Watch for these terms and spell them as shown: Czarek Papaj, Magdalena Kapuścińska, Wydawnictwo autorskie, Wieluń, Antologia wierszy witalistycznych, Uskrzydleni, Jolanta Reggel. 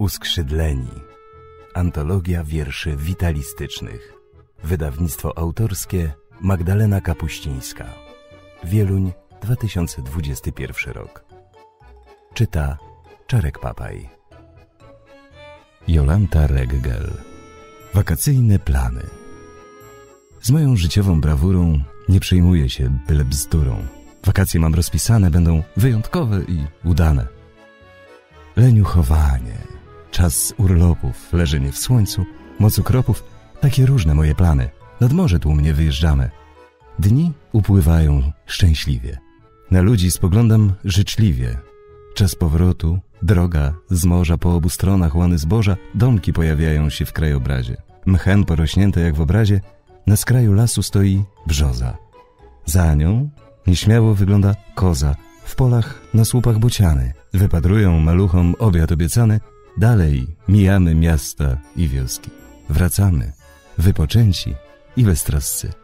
Uskrzydleni. Antologia wierszy witalistycznych. Wydawnictwo autorskie Magdalena Kapuścińska. Wieluń, 2021 rok. Czyta Czarek Papaj. Jolanta Reggel. Wakacyjne plany. Z moją życiową brawurą nie przejmuję się byle bzdurą. Wakacje mam rozpisane, będą wyjątkowe i udane. Leniuchowanie, czas urlopów, leżenie w słońcu, moc ukropów, takie różne moje plany. Nad morze tłumnie wyjeżdżamy. Dni upływają szczęśliwie. Na ludzi spoglądam życzliwie. Czas powrotu, droga z morza po obu stronach łany zboża, domki pojawiają się w krajobrazie. Mchem porośnięte jak w obrazie, na skraju lasu stoi brzoza. Za nią nieśmiało wygląda koza, w polach na słupach bociany. Wypatrują maluchom obiad obiecany, dalej mijamy miasta i wioski. Wracamy, wypoczęci i beztroscy.